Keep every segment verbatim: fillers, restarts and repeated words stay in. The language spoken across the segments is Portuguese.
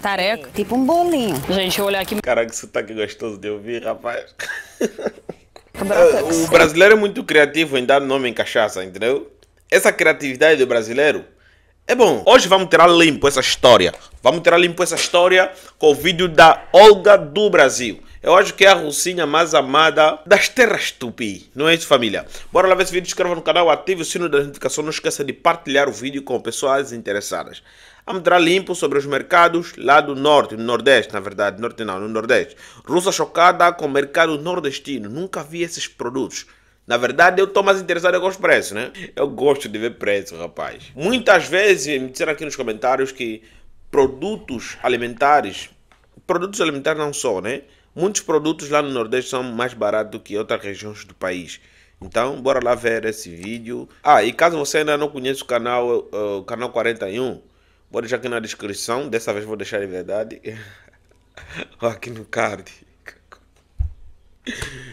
Tareca. Tipo um bolinho. Gente, olha aqui. Caraca, sotaque gostoso de ouvir, rapaz. O brasileiro é muito criativo em dar nome em cachaça, entendeu? Essa criatividade do brasileiro é bom. Hoje vamos tirar limpo essa história. Vamos tirar limpo essa história com o vídeo da Olga do Brasil. Eu acho que é a russinha mais amada das terras tupi. Não é isso, família? Bora lá ver esse vídeo, se inscreva no canal, ative o sino da notificação. Não esqueça de partilhar o vídeo com pessoas interessadas. Vamos tirar limpo sobre os mercados lá do norte, no nordeste, na verdade. Norte não, no nordeste. Russa chocada com o mercado nordestino. Nunca vi esses produtos. Na verdade, eu estou mais interessado, eu gosto de preço, né? Eu gosto de ver preço, rapaz. Muitas vezes me disseram aqui nos comentários que produtos alimentares... Produtos alimentares não só, né? Muitos produtos lá no Nordeste são mais baratos do que outras regiões do país. Então, bora lá ver esse vídeo. Ah, e caso você ainda não conheça o canal, o canal quarenta e um, vou deixar aqui na descrição. Dessa vez vou deixar em verdade. Aqui no card.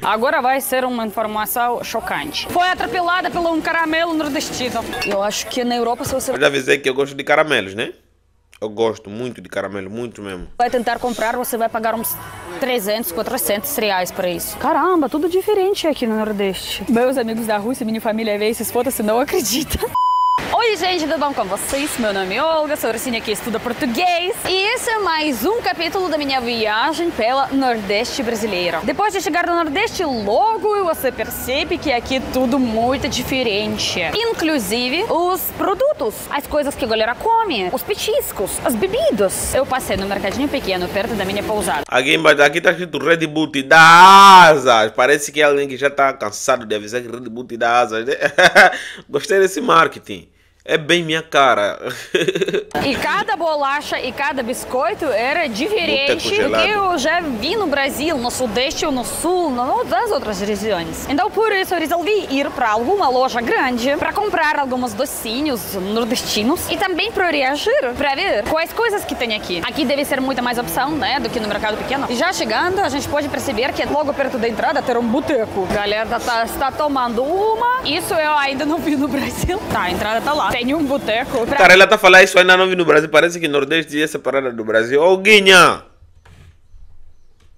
Agora vai ser uma informação chocante. Foi atropelada por um caramelo nordestino. Eu acho que na Europa se você... Eu já avisei que eu gosto de caramelos, né? Eu gosto muito de caramelo, muito mesmo. Vai tentar comprar, você vai pagar uns trezentos, quatrocentos reais para isso. Caramba, tudo diferente aqui no Nordeste. Meus amigos da Rússia, minha família vê essas fotos e não acredita. Oi, gente, tudo bom com vocês? Meu nome é Olga, sou russinha que estuda português. E esse é mais um capítulo da minha viagem pela Nordeste brasileira. Depois de chegar no Nordeste, logo você percebe que aqui tudo muito diferente. Inclusive os produtos, as coisas que a galera come, os petiscos, as bebidas. Eu passei no mercadinho pequeno, perto da minha pousada. Aqui, aqui tá escrito Red Bull te dá asas. Parece que é alguém que já tá cansado de avisar que Red Bull te dá asas. Gostei desse marketing. É bem minha cara. E cada bolacha e cada biscoito era diferente do que eu já vi no Brasil, no Sudeste ou no Sul, nas outras regiões. Então por isso eu resolvi ir para alguma loja grande para comprar alguns docinhos nordestinos e também para reagir, para ver quais coisas que tem aqui. Aqui deve ser muita mais opção, né, do que no mercado pequeno. E já chegando, a gente pode perceber que logo perto da entrada tem um boteco. A galera tá, está tomando uma. Isso eu ainda não vi no Brasil. Tá, a entrada tá lá. Tem um boteco pra... Cara, ela tá falando isso ainda não vi no Brasil. Parece que Nordeste é separada do Brasil. Ô, Guinha!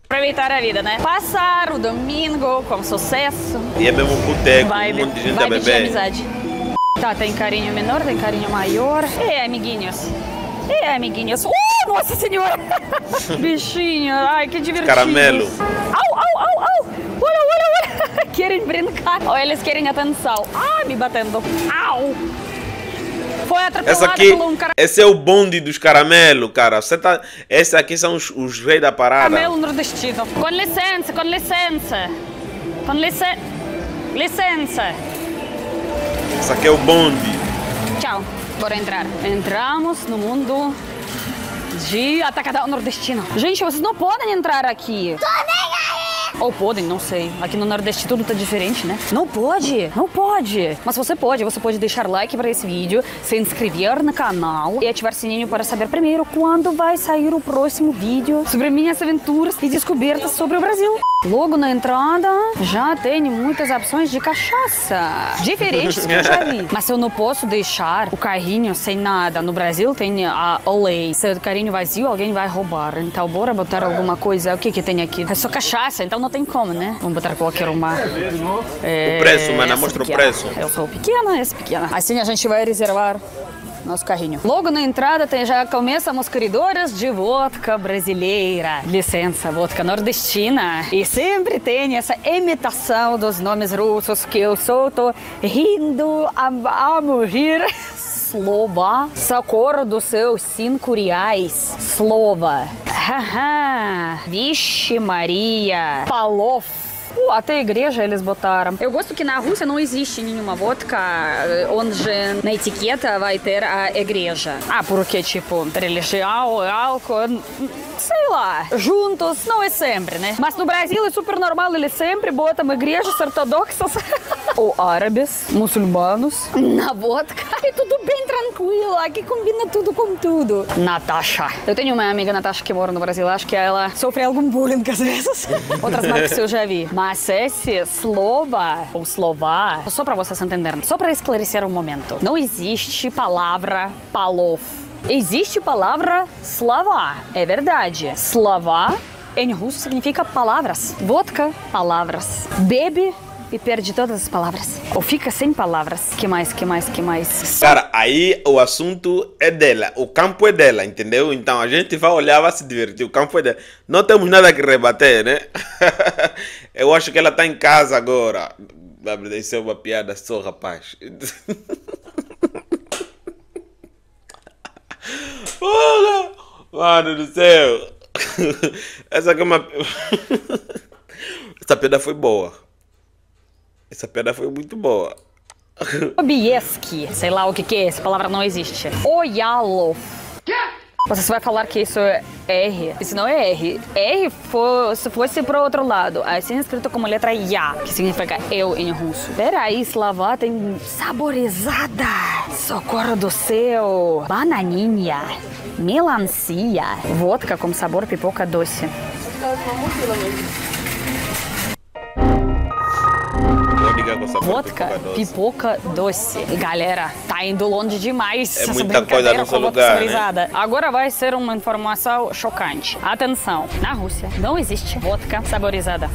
Aproveitar a vida, né? Passar o domingo com sucesso. E é mesmo um boteco, um monte de gente a beber. Amizade. Tá, tem carinho menor, tem carinho maior. E amiguinhos. E amiguinhos. Uh, nossa senhora! Bichinho, ai, que divertido. Caramelo. Au, au, au, au! Olha, olha, olha! Querem brincar. Ou eles querem atenção. Ah, me batendo. Au! Foi essa aqui, por um cara... Esse é o bonde dos caramelos, cara. Você tá... Esses aqui são os, os reis da parada. Caramelo nordestino. Com licença, com licença. Com licença. Licença. Esse aqui é o bonde. Tchau. Bora entrar. Entramos no mundo de atacadão nordestino. Gente, vocês não podem entrar aqui. Tô nem aí. Ou podem, não sei. Aqui no Nordeste tudo tá diferente, né? Não pode, não pode. Mas você pode, você pode deixar like para esse vídeo, se inscrever no canal e ativar o sininho para saber primeiro quando vai sair o próximo vídeo sobre minhas aventuras e descobertas sobre o Brasil. Logo na entrada já tem muitas opções de cachaça, diferentes que eu já vi. Mas eu não posso deixar o carrinho sem nada. No Brasil tem a lei. Se o carrinho vazio, alguém vai roubar. Então bora botar alguma coisa. O que que tem aqui? É só cachaça, então não Não tem como, né? Vamos botar qualquer uma. É, o preço, mana, mostra pequena. O preço. Eu sou pequena, essa pequena. Assim a gente vai reservar nosso carrinho. Logo na entrada tem, já começam os corredores de vodka brasileira. Licença, vodka nordestina. E sempre tem essa imitação dos nomes russos que eu sou, tô rindo a, a morrer. Slova. Socorro dos seus cinco reais. Slova. Haha. Vixe Maria. Palov. Uh, até igreja eles botaram. Eu gosto que na Rússia não existe nenhuma vodka onde na etiqueta vai ter a igreja. Ah, porque tipo, religião, álcool, sei lá. Juntos, não é sempre, né? Mas no Brasil é super normal, eles sempre botam igrejas ortodoxas. Ou árabes, muçulmanos, na vodka. E tudo bem tranquilo, aqui combina tudo com tudo. Natasha. Eu tenho uma amiga, Natasha, que mora no Brasil. Acho que ela sofre algum bullying às vezes. Outras marcas eu já vi. Mas esse slova ou slova, só para vocês entenderem, só para esclarecer um momento. Não existe palavra palov. Existe palavra slava, é verdade. Slava em russo significa palavras. Vodka, palavras. Bebe e perde todas as palavras. Ou fica sem palavras. Que mais, que mais, que mais? Cara, aí o assunto é dela. O campo é dela, entendeu? Então a gente vai olhar, vai se divertir. O campo é dela. Não temos nada que rebater, né? Eu acho que ela tá em casa agora. Isso é uma piada só, rapaz. Porra! Mano do céu! Essa aqui é uma... Essa piada foi boa. Essa piada foi muito boa. Obieski, sei lá o que que é, essa palavra não existe. Oyalov. Você vai falar que isso é R, isso não é R. R se fosse pro outro lado, assim é escrito como letra Ya, que significa eu em russo. Peraí, slava tem saborizada, socorro do céu, bananinha, melancia, vodka com sabor pipoca doce. Vodka, pipoca doce. Galera, tá indo longe demais. É muita coisa no seu lugar, né? Agora vai ser uma informação chocante. Atenção, na Rússia não existe vodka saborizada.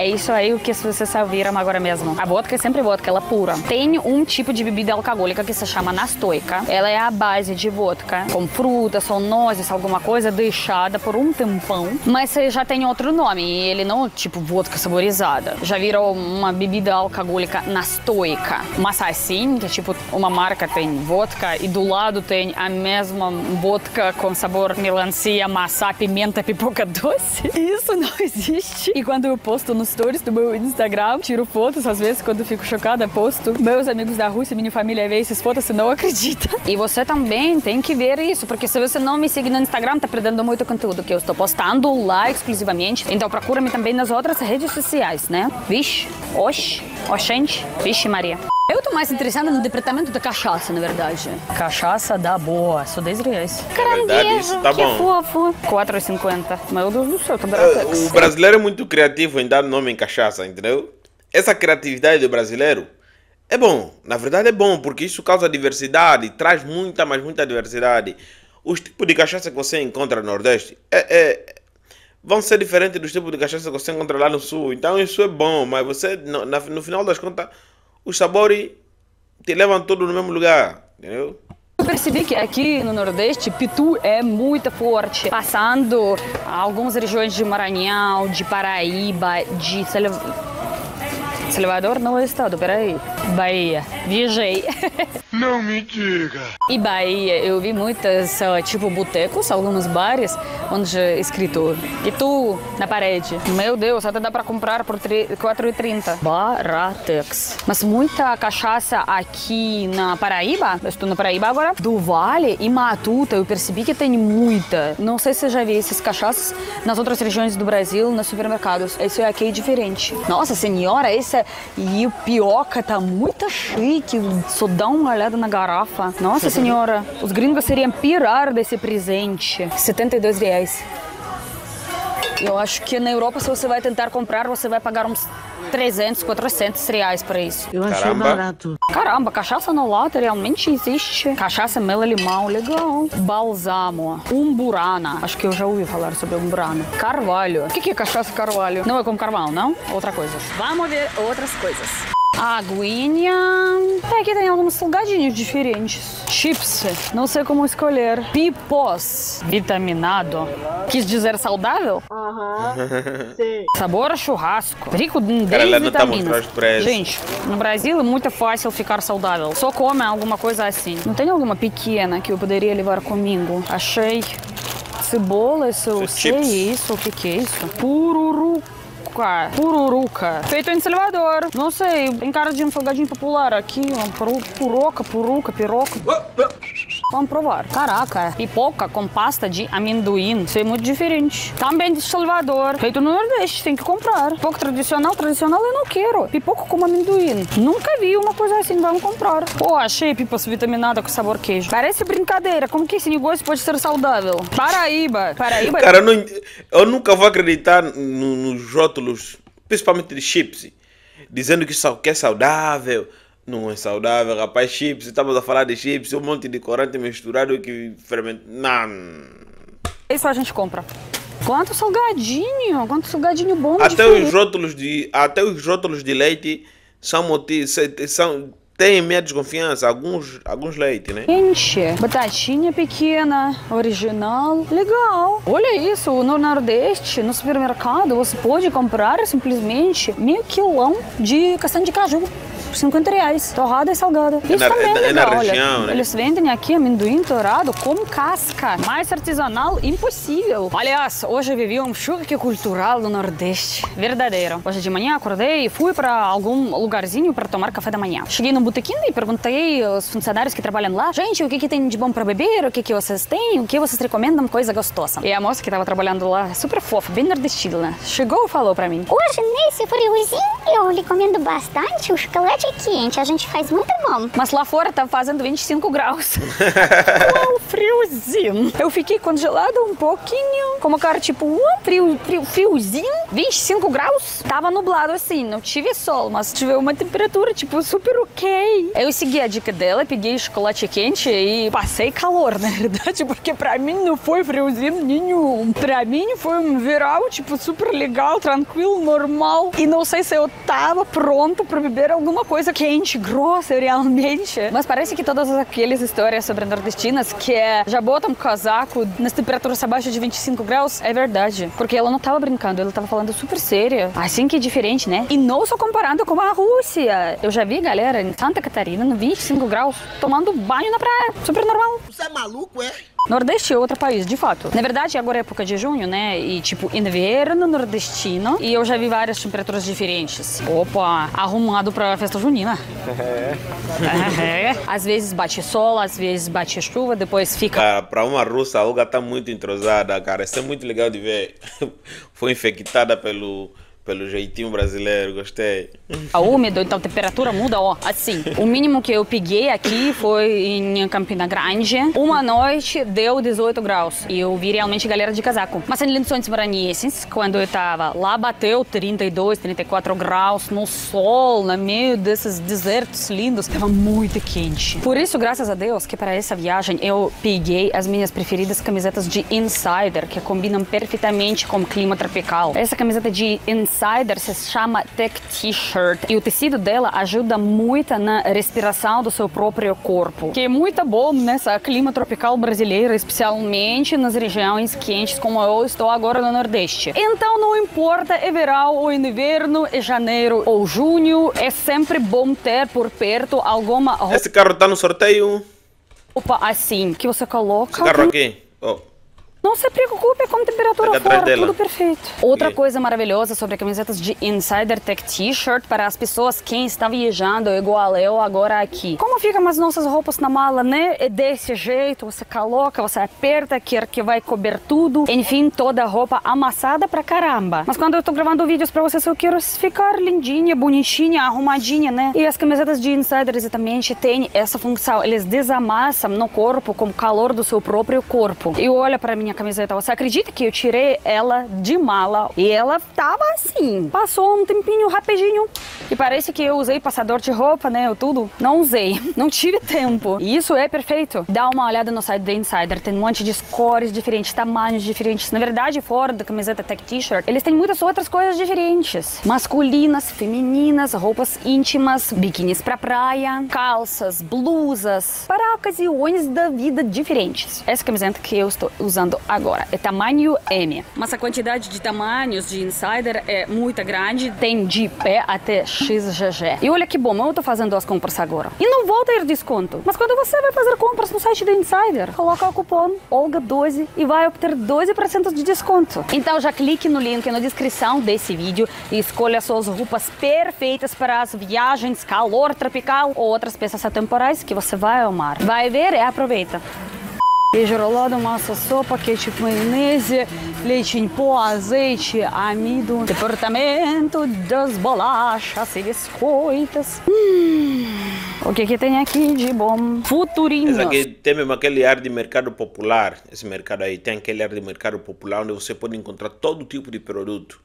É isso aí o que vocês só viram agora mesmo. A vodka é sempre vodka, ela é pura. Tem um tipo de bebida alcoólica que se chama nastoika. Ela é a base de vodka, com frutas, ou nozes, alguma coisa deixada por um tempão. Mas já tem outro nome, e ele não é tipo vodka saborizada. Já virou uma bebida alcoólica nastoika. Mas assim, que é tipo uma marca tem vodka, e do lado tem a mesma vodka com sabor melancia, maçã, pimenta, pipoca doce. Isso não existe. E quando eu posto no stories do meu Instagram, tiro fotos às vezes quando fico chocada, posto. Meus amigos da Rússia, minha família vê essas fotos e não acredita. E você também tem que ver isso, porque se você não me seguir no Instagram, tá perdendo muito conteúdo que eu estou postando lá exclusivamente. Então procura-me também nas outras redes sociais, né? Vixe, oxe, oxente, vixe Maria. Eu tô mais interessada no departamento da cachaça, na verdade. Cachaça dá boa, só dez reais. Caranguejo, tá que bom. Fofo. quatro e cinquenta. Meu Deus do céu, tá barato. O brasileiro é muito criativo em dar nome em cachaça, entendeu? Essa criatividade do brasileiro é bom. Na verdade é bom, porque isso causa diversidade, traz muita, mas muita diversidade. Os tipos de cachaça que você encontra no Nordeste é, é, vão ser diferentes dos tipos de cachaça que você encontra lá no Sul. Então isso é bom, mas você, no, no final das contas... Os sabores te levam todos no mesmo lugar, entendeu? Eu percebi que aqui no Nordeste, pitu é muito forte. Passando algumas regiões de Maranhão, de Paraíba, de Salvador, não é estado, peraí. Bahia, viajei. Não me diga. E Bahia, eu vi muitas, tipo, botecos, alguns bares, onde é escrito pitu na parede. Meu Deus, até dá pra comprar por quatro e trinta. Baratex. Mas muita cachaça aqui na Paraíba, eu estou na Paraíba agora, do Vale e Matuta, eu percebi que tem muita. Não sei se já vi esses cachaças nas outras regiões do Brasil, nos supermercados. Isso aqui é diferente. Nossa senhora, esse Yupioca tá muito chique, só dá uma olhada na garrafa. Nossa senhora, os gringos seriam pirar desse presente. setenta e dois reais. Eu acho que na Europa, se você vai tentar comprar, você vai pagar uns trezentos, quatrocentos reais para isso. Eu achei Caramba. barato. Caramba, cachaça na lata realmente existe. Cachaça, mel e limão, legal. Balsamo, umburana. Acho que eu já ouvi falar sobre umburana. Carvalho. O que é cachaça carvalho? Não é como carvalho, não? Outra coisa. Vamos ver outras coisas. Aguinha. Aqui tem alguns salgadinhos diferentes. Chips, não sei como escolher. Pipós, vitaminado. Quis dizer saudável? Aham, uhum. Sim. Sabor a churrasco, rico em dez vitaminas. Tá, gente, no Brasil é muito fácil ficar saudável. Só come alguma coisa assim. Não tem alguma pequena que eu poderia levar comigo? Achei cebola, isso eu sei isso, o que que é isso? Pururu. Pururuca. Feito em Salvador. Não sei, tem cara de um salgadinho popular aqui. Puruca, puruca, piroca. Vamos provar. Caraca, pipoca com pasta de amendoim. Isso é muito diferente. Também de Salvador. Feito no Nordeste, tem que comprar. Pipoca tradicional, tradicional eu não quero. Pipoca com amendoim. Nunca vi uma coisa assim, vamos comprar. Pô, achei pipoca vitaminada com sabor queijo. Parece brincadeira, como que esse negócio pode ser saudável? Paraíba. Paraíba. Cara, eu, não, eu nunca vou acreditar nos rótulos, principalmente de chips, dizendo que isso é saudável. Não é saudável, rapaz. Chips, estamos a falar de chips, um monte de corante misturado que fermenta. Não. Isso a gente compra. Quanto salgadinho, quanto salgadinho bom. Até os rótulos de, até os rótulos de leite são motivos, são tem minha desconfiança, alguns, alguns leites, né? Enche, batatinha pequena, original, legal. Olha isso, no Nordeste, no supermercado, você pode comprar simplesmente meio quilão de castanha de caju, por cinquenta reais, torrada e salgada. Isso é na, também é, é legal, na região, olha. Né? Eles vendem aqui amendoim torrado com casca, mais artesanal impossível. Aliás, hoje vivi um choque cultural do Nordeste, verdadeiro. Hoje de manhã acordei e fui para algum lugarzinho para tomar café da manhã. Cheguei no botequim e perguntei aos funcionários que trabalham lá, gente, o que, que tem de bom para beber, o que, que vocês têm, o que vocês recomendam, coisa gostosa. E a moça que estava trabalhando lá, super fofa, bem nordestina, chegou e falou para mim: hoje nesse friozinho eu recomendo bastante o chocolate quente, a gente faz muito bom. Mas lá fora tá fazendo vinte e cinco graus. Uau, friozinho. Eu fiquei congelada um pouquinho, como cara tipo, um frio, frio, friozinho, vinte e cinco graus. Tava nublado assim, não tive sol, mas tive uma temperatura tipo super ok. Eu segui a dica dela, peguei chocolate quente e passei calor, na verdade, porque pra mim não foi friozinho nenhum. Pra mim foi um verão, tipo, super legal, tranquilo, normal. E não sei se eu tava pronto pra beber alguma coisa quente, grossa, realmente. Mas parece que todas aquelas histórias sobre nordestinas que já botam casaco nas temperaturas abaixo de vinte e cinco graus, é verdade. Porque ela não tava brincando, ela tava falando super séria. Assim que é diferente, né? E não só comparando com a Rússia. Eu já vi, galera, em Santa Catarina, no vinte e cinco graus, tomando banho na praia. Super normal. Você é maluco, é? Nordeste é outro país, de fato. Na verdade, agora é época de junho, né? E tipo, inverno nordestino. E eu já vi várias temperaturas diferentes. Opa, arrumado pra festa junina. É. É. Às vezes bate sol, às vezes bate chuva, depois fica... Cara, pra uma russa, a Olga tá muito entrosada, cara. Isso é muito legal de ver. Foi infectada pelo... Pelo jeitinho brasileiro, gostei. A úmido, então a temperatura muda, ó, assim. O mínimo que eu peguei aqui foi em Campina Grande. Uma noite deu dezoito graus. E eu vi realmente galera de casaco. Mas em Lençóis Maranhenses, quando eu tava lá, bateu trinta e dois, trinta e quatro graus no sol, no meio desses desertos lindos. Tava muito quente. Por isso, graças a Deus, que para essa viagem eu peguei as minhas preferidas camisetas de Insider, que combinam perfeitamente com o clima tropical. Essa camiseta de Insider. Insider se chama Tech T-shirt e o tecido dela ajuda muito na respiração do seu próprio corpo, que é muito bom nessa clima tropical brasileira, especialmente nas regiões quentes como eu estou agora no Nordeste. Então não importa é verão ou inverno, é janeiro ou junho, é sempre bom ter por perto alguma roupa. Esse carro tá no sorteio. Opa, assim que você coloca. Esse carro aqui. Oh. Não se preocupe com a temperatura fora, tudo perfeito. Outra yeah. coisa maravilhosa sobre camisetas de Insider Tech T-shirt para as pessoas quem está viajando igual eu agora aqui. Como ficam as nossas roupas na mala, né? É desse jeito, você coloca, você aperta, quer que vai cobrir tudo. Enfim, toda a roupa amassada pra caramba. Mas quando eu tô gravando vídeos pra vocês, eu quero ficar lindinha, bonitinha, arrumadinha, né? E as camisetas de Insider exatamente têm essa função. Eles desamassam no corpo com o calor do seu próprio corpo. E olha pra minha camiseta, você acredita que eu tirei ela de mala e ela tava assim, passou um tempinho rapidinho e parece que eu usei passador de roupa, né, eu tudo, não usei, não tive tempo, e isso é perfeito. Dá uma olhada no site da Insider, tem um monte de cores diferentes, tamanhos diferentes, na verdade fora da camiseta Tech T-shirt, eles têm muitas outras coisas diferentes, masculinas, femininas, roupas íntimas, biquínis pra praia, calças, blusas, para ocasiões da vida diferentes. Essa camiseta que eu estou usando agora é tamanho M, mas a quantidade de tamanhos de Insider é muito grande, tem de pé até X G G. E olha que bom, eu tô fazendo as compras agora e não vou ter desconto, mas quando você vai fazer compras no site da Insider, coloca o cupom Olga doze e vai obter doze por cento de desconto. Então já clique no link na descrição desse vídeo e escolha suas roupas perfeitas para as viagens, calor tropical ou outras peças atemporais que você vai amar. Vai ver e aproveita. Queijo rolado, massa, sopa, ketchup, maionese, leite em pó, azeite, amido, departamento das bolachas e biscoitos. Hum, o que que tem aqui de bom? Futurinhos. Essa aqui tem mesmo aquele ar de mercado popular. Esse mercado aí tem aquele ar de mercado popular onde você pode encontrar todo tipo de produto.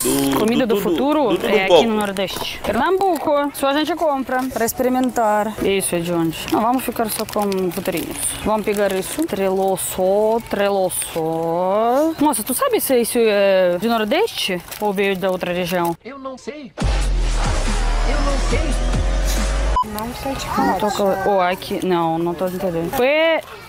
Do, Comida do, do futuro do, do, do é aqui no Nordeste. Pernambuco, só a gente compra para experimentar. Isso é de onde? Não, vamos ficar só com futeirinhos. Vamos pegar isso. Treloço, treloço. Nossa, tu sabe se isso é de Nordeste ou veio da outra região? Eu não sei. Eu não sei. Não sei de falar. Oh, aqui, não, não tô entendendo. Foi,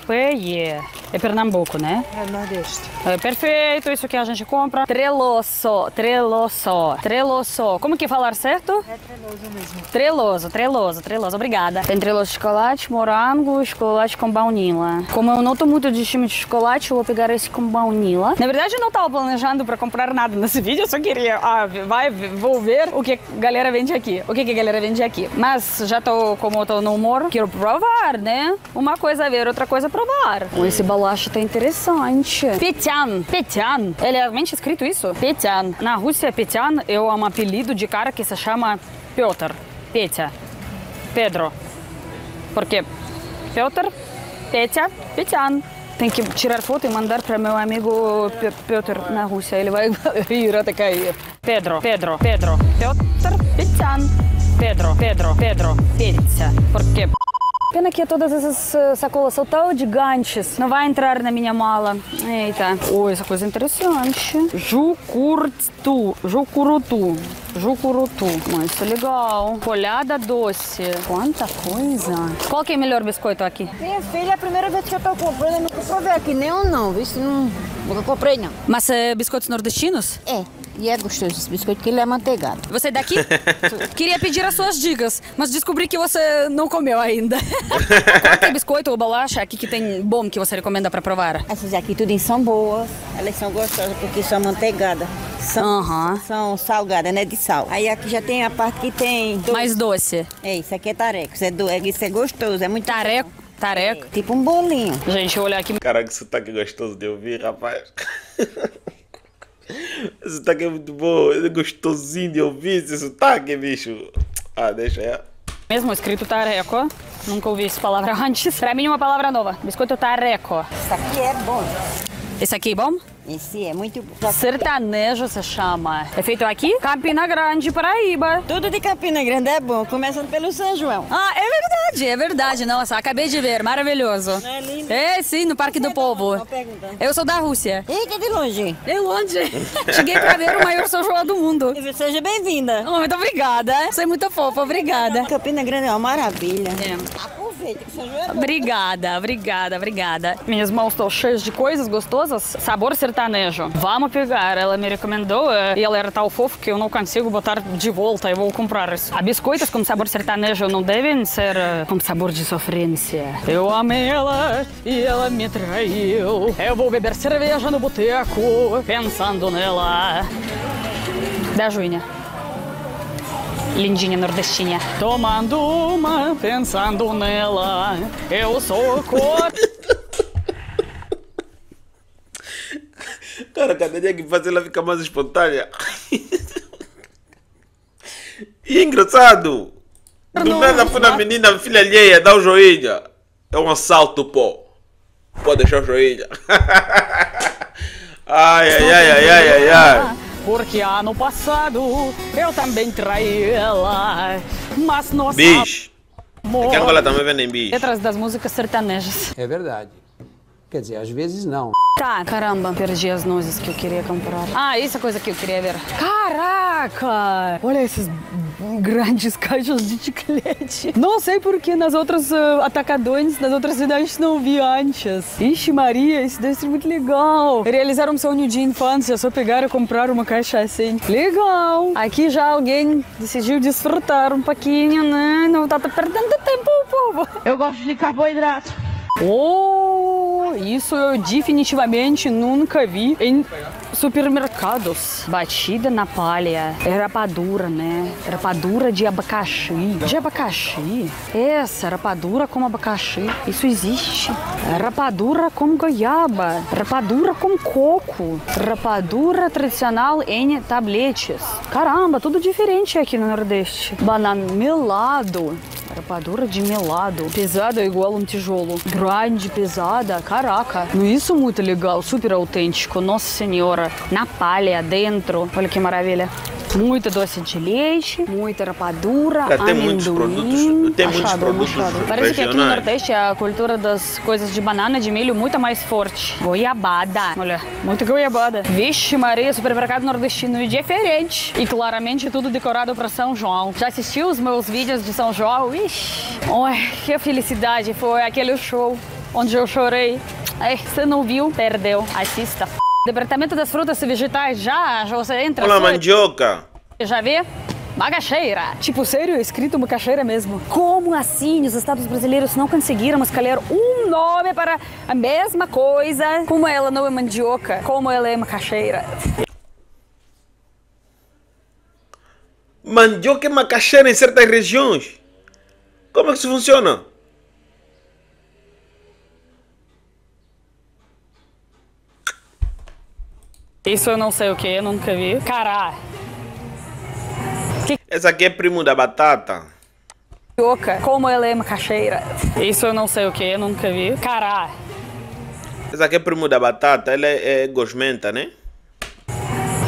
foi, yeah. É Pernambuco, né? É Nordeste. É, perfeito, isso que a gente compra. Treloço, treloço, treloço. Como que falar certo? É treloso mesmo. Treloso, treloso, treloso. Obrigada. Tem treloso de chocolate, morango, chocolate com baunilha. Como eu não tô muito de time de chocolate, eu vou pegar esse com baunilha. Na verdade, eu não tava planejando pra comprar nada nesse vídeo, eu só queria... Ah, vai, vou ver o que a galera vende aqui. O que a galera vende aqui. Mas já tô, como eu tô no humor, quero provar, né? Uma coisa a ver, outra coisa a provar. Com esse bolacha tá interessante. Petian, petian. Ele é realmente escrito isso? Petian. Na Rússia, petian é um apelido de cara que se chama Pyotr. Petya. Pedro. Porque Pyotr, Petya, petian. Tem que tirar foto e mandar para meu amigo Pyotr na Rússia. Ele vai rir até cair. Pedro, Pedro, Pedro. Pyotr, petian. Pedro, Pedro, Pedro. Petya. Porque... Pena que todas essas sacolas são tão gigantes. Não vai entrar na minha mala. Eita. Oi, essa coisa interessante. Jucurutu. Jucurutu. Jucurutu. Isso é legal. Colhada doce. Quanta coisa. Qual que é o melhor biscoito aqui? Minha filha, a primeira vez que eu tô comprando, eu não comprei aqui nem um não. Visto? Não, não comprei não. Mas é biscoitos nordestinos? É. E é gostoso esse biscoito, que ele é manteigado. Você daqui? Queria pedir as suas dicas, mas descobri que você não comeu ainda. Qual que é biscoito ou bolacha aqui que tem bom que você recomenda para provar? Essas aqui tudo em são boas. Elas são gostosas porque são manteigadas. São, uhum. São salgadas, né? De sal. Aí aqui já tem a parte que tem... Doce. Mais doce. É, isso aqui é tareco. Isso é, do... isso é gostoso, é muito tareco. Bom. Tareco. É, tipo um bolinho. Gente, olha aqui... Caraca, isso tá que gostoso de ouvir, rapaz. Esse sotaque é muito bom, é gostosinho de ouvir esse sotaque, bicho. Ah, deixa aí. Mesmo escrito tareco, nunca ouvi essa palavra antes. Pra mim, uma palavra nova, biscoito tareco. Esse aqui é bom. Esse aqui é bom? Esse é muito bom. Sertanejo se chama. É feito aqui? Campina Grande, Paraíba. Tudo de Campina Grande é bom, começando pelo São João. Ah, é verdade, é verdade. Nossa, acabei de ver, maravilhoso. Não é lindo? É, sim, no Parque do Povo. Eu sou da Rússia. E que é de longe? De longe. Cheguei pra ver o maior São João do mundo. Seja bem-vinda. Oh, muito obrigada. Você é muito fofa, obrigada. Campina Grande é uma maravilha. É. Obrigada, obrigada, obrigada. Minhas mãos estão cheias de coisas gostosas. Sabor sertanejo. Vamos pegar. Ela me recomendou e ela era tão fofa que eu não consigo botar de volta. Eu vou comprar isso. A biscoitos com sabor sertanejo não devem ser com sabor de sofrência. Eu amei ela e ela me traiu. Eu vou beber cerveja no boteco pensando nela. Da Juinha. Lindinha nordestinha. Tomando uma, pensando nela. Eu sou cor... Cara, cada dia que faz ela fica mais espontânea. E é engraçado. Do nada foi na menina, filha alheia, dá o joinha. É um assalto, pô. Pode deixar o joinha. Ai, ai, ai, ai, ai, ai, ai. Porque ano passado eu também traí ela, mas nossa... Bicho, amor... que Angola também vende bicho. Letras das músicas sertanejas. É verdade. Quer dizer, às vezes não. Tá, caramba, perdi as nozes que eu queria comprar. Ah, essa coisa que eu queria ver. Caraca! Olha essas grandes caixas de chiclete. Não sei porque nas outras uh, atacadões, nas outras cidades não vi antes. Ixi Maria, isso deve ser muito legal. Realizar um sonho de infância, só pegar e comprar uma caixa assim. Legal! Aqui já alguém decidiu desfrutar um pouquinho, né? Não tá perdendo tempo, povo. Eu gosto de carboidrato. Oh, isso eu definitivamente nunca vi em supermercados. Batida na palha. É rapadura, né? Rapadura de abacaxi. De abacaxi? Essa, rapadura com abacaxi. Isso existe. Rapadura com goiaba. Rapadura com coco. Rapadura tradicional em tabletes. Caramba, tudo diferente aqui no Nordeste. Banana melado. rapadura de melado. Pesada igual um tijolo. Grande, pesada, caraca. Isso é muito legal, super autêntico. Nossa senhora, na palha, dentro. Olha que maravilha. Muita doce de leite, muita rapadura, amendoim. Tem muitos produtos, tem muitos produtos regionais. Parece que aqui no Nordeste a cultura das coisas de banana, de milho, muito mais forte. Goiabada. Olha, muita goiabada. Vixe Maria, supermercado nordestino é diferente. E claramente tudo decorado para São João. Já assistiu os meus vídeos de São João? Ixi. Ai, que felicidade. Foi aquele show onde eu chorei. Ai, você não viu? Perdeu. Assista. Departamento das frutas e vegetais, já, já você entra... Olha a mandioca! Já vê? Macaxeira! Tipo, sério, escrito macaxeira mesmo. Como assim os estados brasileiros não conseguiram escolher um nome para a mesma coisa? Como ela não é mandioca, como ela é macaxeira? Mandioca e macaxeira em certas regiões? Como é que isso funciona? Isso eu não sei o que, eu nunca vi. Cará. Essa aqui é primo da batata. Mandioca, como ela é macaxeira. Isso eu não sei o que, eu nunca vi. Cará. Essa aqui é primo da batata, ela é, é gosmenta, né?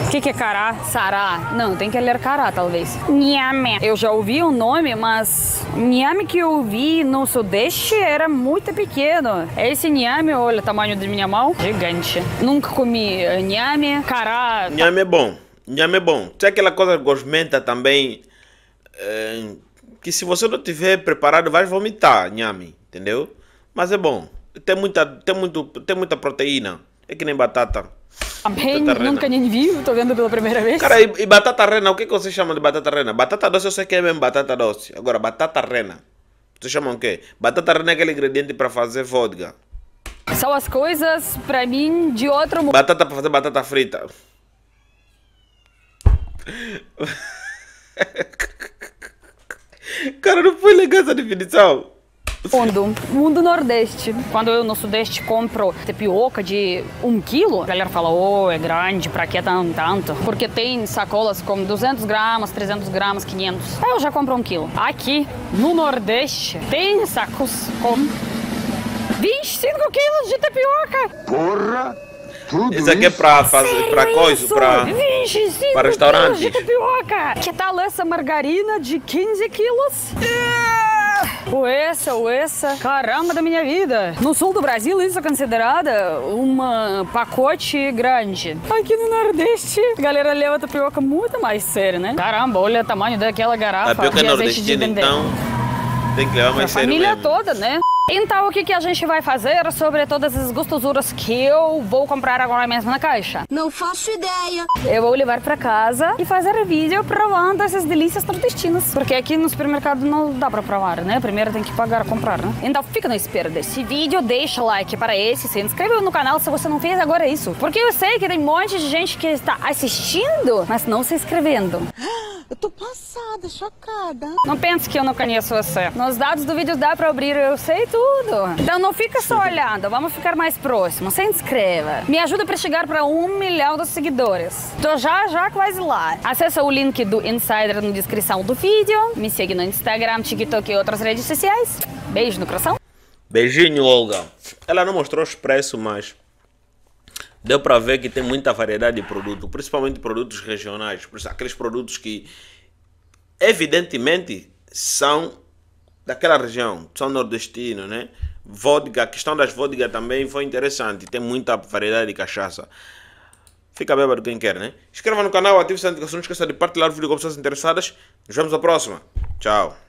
O que, que é cará? Sará. Não, tem que ler cará, talvez. Nhame. Eu já ouvi o nome, mas nhame que eu vi no Sudeste era muito pequeno. Esse nhame, olha o tamanho da minha mão. Gigante. Nunca comi nhame, cará. Nhame é bom. Nhame é bom. Tem aquela coisa gosmenta também, é, que se você não tiver preparado, vai vomitar nhame, entendeu? Mas é bom. Tem muita, tem muito, tem muita proteína. É que nem batata. Também nunca nem vi, tô vendo pela primeira vez. Cara, e, e batata rena, o que, que vocês chamam de batata rena? Batata doce eu sei que é mesmo batata doce. Agora, batata rena, vocês chamam o quê? Batata rena é aquele ingrediente para fazer vodka. São as coisas, para mim, de outro mundo. Batata para fazer batata frita. Cara, não foi legal essa definição? Mundo, mundo Nordeste. Quando eu no Sudeste compro tapioca de um quilo, a galera fala, oh, é grande, pra que tanto, tanto? Porque tem sacolas com duzentos gramas, trezentos gramas, quinhentos. Aí eu já compro um quilo. Aqui, no Nordeste, tem sacos com vinte e cinco quilos de tapioca. Porra, tudo isso. Isso aqui é pra fazer, pra coisa, pra... Para restaurante. De tapioca. Que tal essa margarina de quinze quilos? Ou essa, ou essa. Caramba da minha vida. No sul do Brasil isso é considerada um pacote grande. Aqui no Nordeste a galera leva a tapioca muito mais sério, né? Caramba, olha o tamanho daquela garrafa. A tapioca nordestina, então, tem que levar mais sério mesmo. A família toda, né? Então o que, que a gente vai fazer sobre todas as gostosuras que eu vou comprar agora mesmo na caixa? Não faço ideia. Eu vou levar pra casa e fazer vídeo provando essas delícias nordestinas. Porque aqui no supermercado não dá pra provar, né? Primeiro tem que pagar, comprar, né? Então fica na espera desse vídeo, deixa like para esse, se inscreve no canal se você não fez agora isso. Porque eu sei que tem um monte de gente que está assistindo, mas não se inscrevendo. Eu tô passada, chocada. Não pense que eu não conheço você. Nos dados do vídeo dá pra abrir, eu sei tudo. Então não fica só olhando, vamos ficar mais próximo. Se inscreva. Me ajuda pra chegar pra um milhão de seguidores. Tô já, já quase lá. Acesse o link do Insider na descrição do vídeo. Me segue no Instagram, TikTok e outras redes sociais. Beijo no coração. Beijinho, Olga. Ela não mostrou os preços, mas... deu para ver que tem muita variedade de produto, principalmente produtos regionais, aqueles produtos que evidentemente são daquela região, são nordestinos, né? Vodka, a questão das vodka também foi interessante, tem muita variedade de cachaça. Fica bêbado quem quer, né? Inscreva no canal, ative as notificações, não esqueça de partilhar o vídeo com pessoas interessadas. Nos vemos na próxima. Tchau.